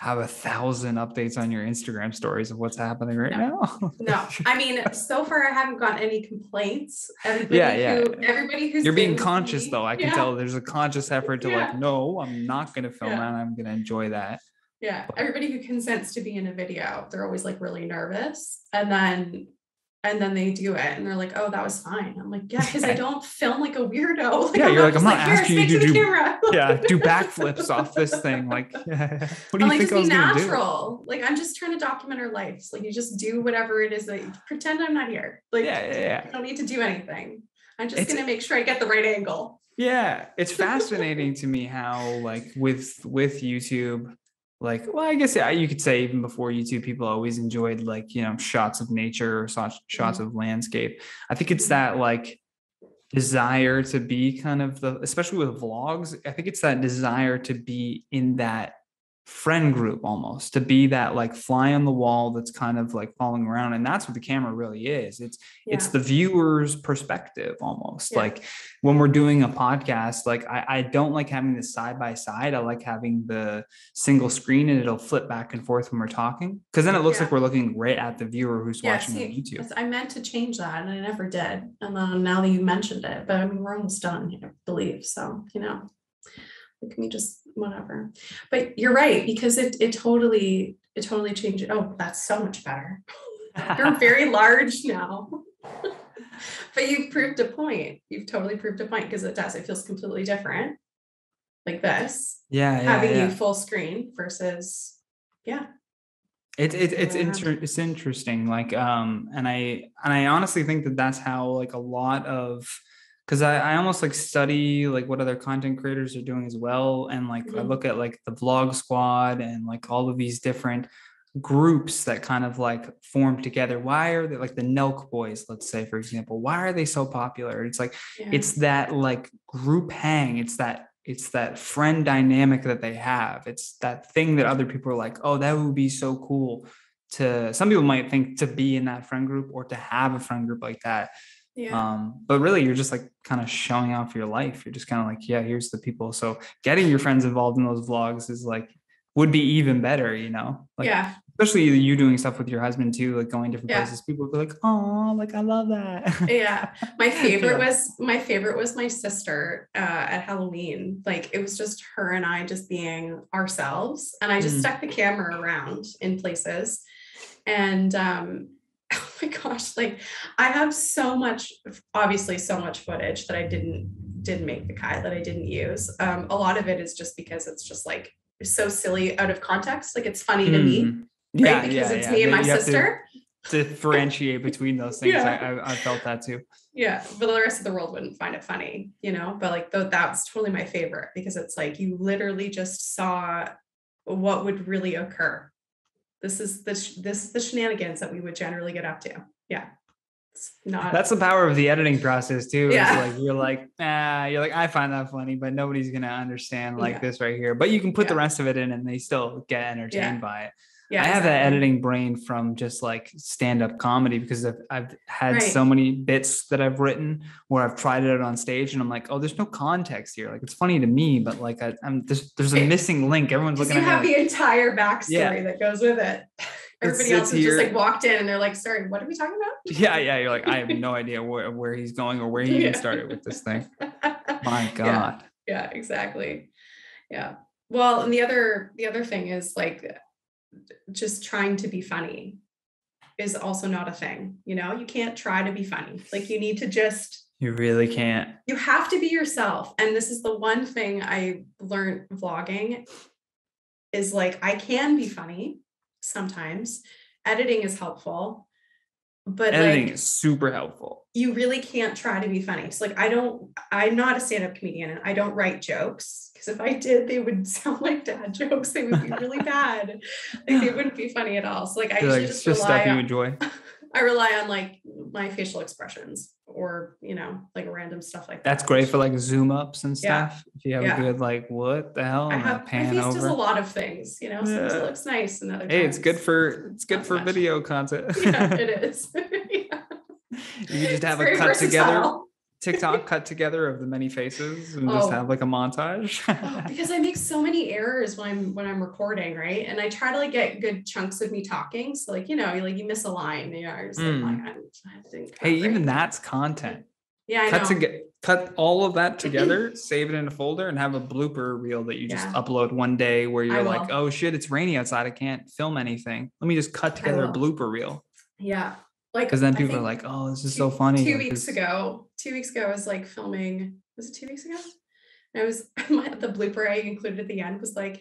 have 1,000 updates on your Instagram stories of what's happening right now. No, I mean, so far I haven't gotten any complaints. Everybody who's you're being conscious though. I can tell there's a conscious effort to like, no, I'm not going to film that. I'm going to enjoy that. Yeah. But everybody who consents to be in a video, they're always like really nervous. And then they do it and they're like, oh, that was fine. I'm like, because I don't film like a weirdo. Like, you're like, I'm not asking you to do backflips off this thing. Like, what do you think I was going to do? Like, I'm just trying to document our lives. Like, you just do whatever it is that you pretend I'm not here. Like, I don't need to do anything. I'm just going to make sure I get the right angle. Yeah. It's fascinating to me how like with YouTube, like, well, I guess you could say even before YouTube, people always enjoyed like, you know, shots of nature or shots of landscape. I think it's that like desire to be kind of especially with vlogs, I think it's that desire to be in that friend group almost, to be that like fly on the wall that's kind of like following around. And that's what the camera really is. It's the viewer's perspective almost. Yeah. Like when we're doing a podcast, like I don't like having this side by side. I like having the single screen and it'll flip back and forth when we're talking. Cause then it looks like we're looking right at the viewer who's watching on YouTube. I meant to change that and I never did. And then now that you mentioned it, but I mean, we're almost done, I believe. So, you know, can we just whatever, but you're right because it totally changed. Oh, that's so much better. You're very large now. But you've totally proved a point because it feels completely different like this having you full screen versus it's interesting like and I honestly think that's how like a lot of because I almost like study like what other content creators are doing as well. And like, I look at like the Vlog Squad and like all of these different groups that kind of like form together. Why are they like the Nelk boys, let's say, for example, why are they so popular? It's like, it's that like group hang. It's that friend dynamic that they have. It's that thing that other people are like, oh, that would be so cool to, some people might think to be in that friend group or to have a friend group like that. Yeah. But really you're just like kind of showing off your life. You're just kind of like, here's the people. So getting your friends involved in those vlogs is like would be even better, you know? Like, yeah. Especially you doing stuff with your husband too, like going different places. People would be like, oh, like I love that. Yeah. My favorite was my sister at Halloween. Like it was just her and I just being ourselves. And I just stuck the camera around in places. And oh my gosh, like I have so much footage that I didn't make the cut, that I didn't use. A lot of it is just because it's just like so silly out of context. Like it's funny to me. Yeah, right? Because it's me and my sister. To differentiate between those things. Yeah. I felt that too. Yeah. But the rest of the world wouldn't find it funny, you know, but like that's totally my favorite because it's like, you literally just saw what would really occur. This is the shenanigans that we would generally get up to. Yeah. That's the power of the editing process too. Yeah. It's like you're like I find that funny, but nobody's gonna understand this right here. But you can put the rest of it in, and they still get entertained by it. Yeah, I have that editing brain from just like stand-up comedy because I've had so many bits that I've written where I've tried it out on stage and I'm like, oh, there's no context here. Like it's funny to me, but like there's a missing link. Everyone's looking at me. You have the entire backstory that goes with it. Everybody else is just like walked in and they're like, sorry, what are we talking about? Yeah. You're like, I have no idea where he's going or where he even started with this thing. My God. Yeah, exactly. Yeah. Well, and the other thing is like just trying to be funny is also not a thing. You know, you can't try to be funny. Like you need to you really can't. You have to be yourself. And this is the one thing I learned vlogging is like, I can be funny. Sometimes editing is helpful, but editing is super helpful. You really can't try to be funny. So like, I'm not a stand-up comedian and I don't write jokes because if I did, they would sound like dad jokes. They would be really bad. Like they wouldn't be funny at all. So like, I rely on like my facial expressions or, you know, like random stuff like that. That's great for like zoom ups and stuff. If you have a good, like, what the hell? My face does a lot of things, you know, so it looks nice. And other times, it's good for video content. Yeah, it is. You can just have a cut together TikTok cut together of the many faces and just have like a montage. Because I make so many errors when I'm recording, right? And I try to like get good chunks of me talking. So like, you know, like you miss a line, you know, you're just like, I think. Hey, even that's content. Yeah, I know. Cut all of that together, save it in a folder and have a blooper reel that you just upload one day where you're like, oh shit, it's rainy outside. I can't film anything. Let me just cut together a blooper reel. Yeah. Like, because then people are like, oh, this is so funny. Two weeks ago, I was like filming, was it 2 weeks ago? And I was, the blooper I included at the end was like,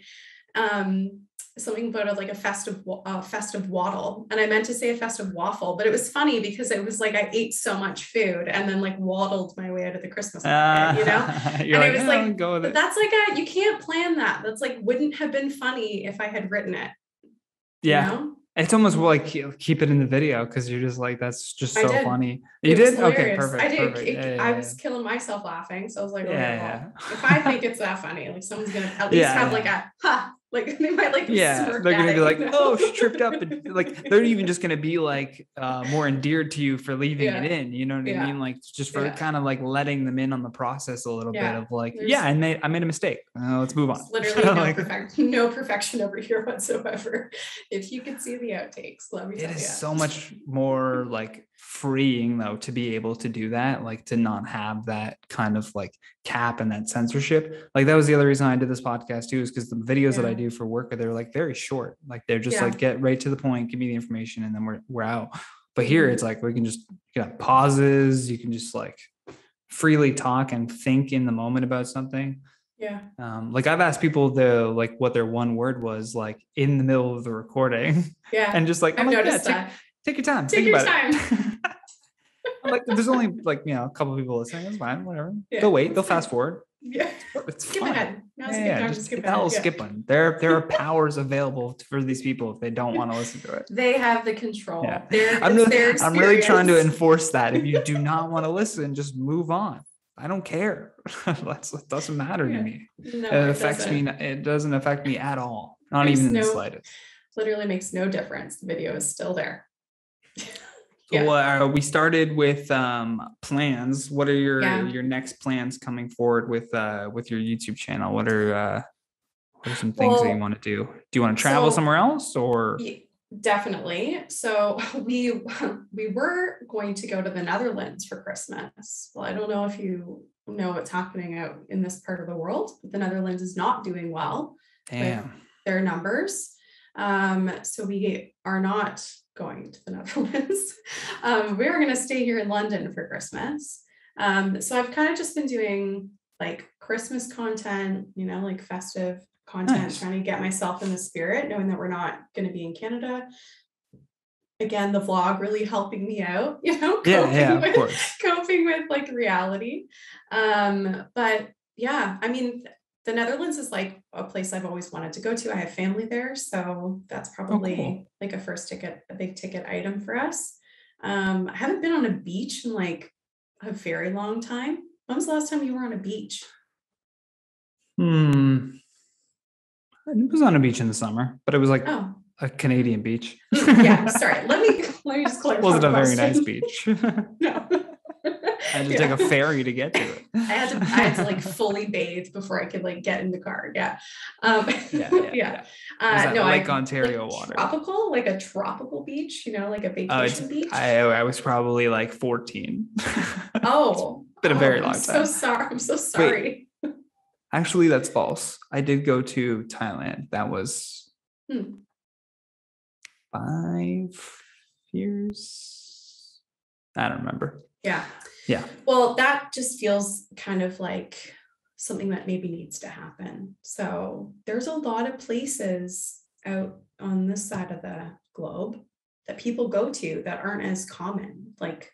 something about like a festive waddle. And I meant to say a festive waffle, but it was funny because it was like, I ate so much food and then like waddled my way out of the Christmas market, you know? And it was like, go with it. That's like, you can't plan that. That's like, wouldn't have been funny if I had written it. Yeah. You know? It's almost like keep it in the video because you're just like, that's just so funny. You did? Okay, perfect. I did. Perfect. I was killing myself laughing. So I was like, well, if I think it's that funny, like someone's going to at least have like a, ha, like they might like, they're going to be like, oh, she tripped up. And like, they're even just going to be like more endeared to you for leaving it in. You know what I mean? Like just for kind of like letting them in on the process a little bit of like, I made a mistake. Let's move on. It's literally no perfection over here whatsoever. If you could see the outtakes, let me tell you. It is so much more like freeing though, to be able to do that, like to not have that kind of like cap and that censorship. Like that was the other reason I did this podcast too, is because the videos that I do for work, they're like very short. Like they're just like, get right to the point, give me the information and then we're out. But here it's like, we can just pauses. You can just like freely talk and think in the moment about something. Yeah. Like I've asked people like what their one word was like in the middle of the recording. Yeah. And just like, I've noticed that. Take your time. Take your time. I'm like, there's only like, a couple of people listening. That's fine. Whatever. Yeah. They'll wait. They'll fast forward. Yeah. It's skip ahead. Now's a good time to skip ahead. Skip one. There are powers available for these people if they don't want to listen to it. They have the control. Yeah. I'm really trying to enforce that. If you do not want to listen, just move on. I don't care. It doesn't matter to me. No, it affects me. It doesn't affect me at all. Not even the slightest. Literally makes no difference. The video is still there. Yeah. Well, we started with plans. What are your next plans coming forward with your YouTube channel? What are What are some things that you want to do? Do you want to travel somewhere else or? Definitely. So we were going to go to the Netherlands for Christmas. Well, I don't know if you know what's happening out in this part of the world, but the Netherlands is not doing well with their numbers. So we are not going to the Netherlands. We are going to stay here in London for Christmas. So I've kind of just been doing like Christmas content, you know, like festive content, trying to get myself in the spirit, knowing that we're not going to be in Canada. Again, the vlog really helping me out, you know, coping with like reality. But yeah, I mean, the Netherlands is like a place I've always wanted to go to. I have family there. So that's probably like a big ticket item for us. I haven't been on a beach in like a very long time. When was the last time you were on a beach? I was on a beach in the summer, but it was like a Canadian beach. Yeah, sorry. Let me just clarify. It wasn't a very nice beach. No. I had to take a ferry to get to it. I had to like fully bathe before I could like get in the car. Yeah. Lake Ontario like water. Tropical, like a tropical beach, you know, like a vacation beach. I was probably like 14. It's been a very long time. I'm so sorry. Wait, actually, that's false. I did go to Thailand. That was 5 years. I don't remember. Yeah. Yeah. Well, that just feels kind of like something that maybe needs to happen. So there's a lot of places out on this side of the globe that people go to that aren't as common, like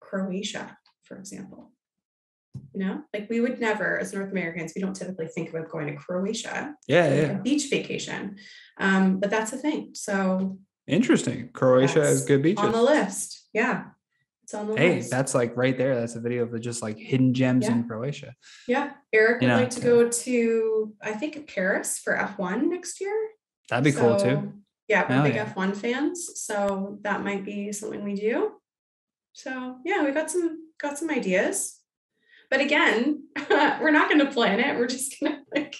Croatia, for example. You know, like we would never, as North Americans, we don't typically think about going to Croatia. A beach vacation. But that's a thing. So interesting. Croatia has good beaches. On the list. Yeah. That's like right there. That's a video of just like hidden gems in Croatia. Yeah. Eric would like to go to, I think, Paris for F1 next year. That'd be cool too. Yeah. We're big F1 fans. So that might be something we do. So yeah, we got some ideas, but again, we're not going to plan it. We're just going to like,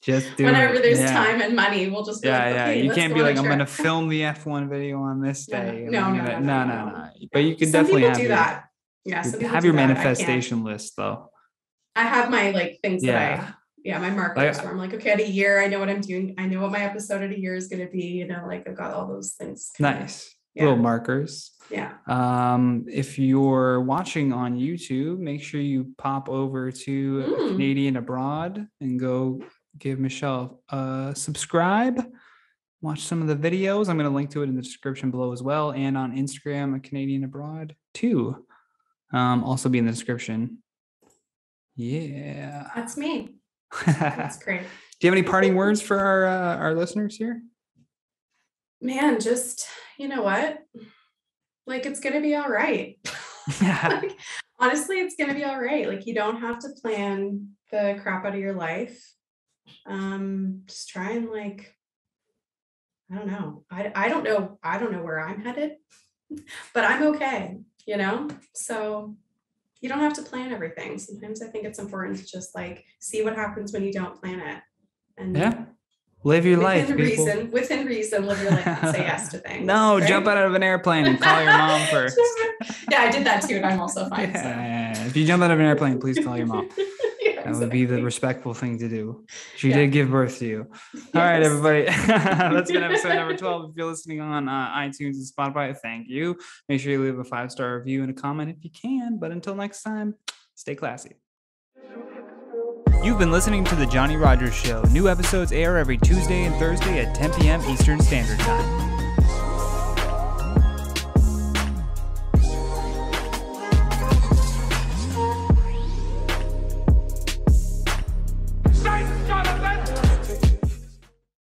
just do whenever it. There's time and money, we'll just be you can't be like, I'm going to film the F1 video on this day. No. But you can definitely do that. Yeah, have your manifestation list though. I have my like things that my markers where I'm like, okay, at a year, I know what I'm doing. I know what my episode at a year is going to be. You know, like I've got all those things. Nice. Little markers. Yeah. If you're watching on YouTube, make sure you pop over to Canadian Abroad and go give Michelle a subscribe, watch some of the videos. I'm going to link to it in the description below as well. And on Instagram, a Canadian Abroad too. Also be in the description. Yeah. That's me. That's great. Do you have any parting words for our listeners here? Man, just, you know what? Like, it's going to be all right. Like, honestly, it's going to be all right. Like, you don't have to plan the crap out of your life. Just try and like, I don't know. I don't know where I'm headed, but I'm okay, you know? So you don't have to plan everything. Sometimes I think it's important to just like see what happens when you don't plan it. And live your life. Within reason, live your life and say yes to things. No, right? Jump out of an airplane and call your mom first. Yeah, I did that too, and I'm also fine. Yeah, so. If you jump out of an airplane, please call your mom. That would be the respectful thing to do. She did give birth to you. All right, everybody. That's been episode number 12. If you're listening on iTunes and Spotify, thank you. Make sure you leave a 5-star review and a comment if you can. But until next time, stay classy. You've been listening to The Johnny Rogers Show. New episodes air every Tuesday and Thursday at 10 p.m. Eastern Standard Time.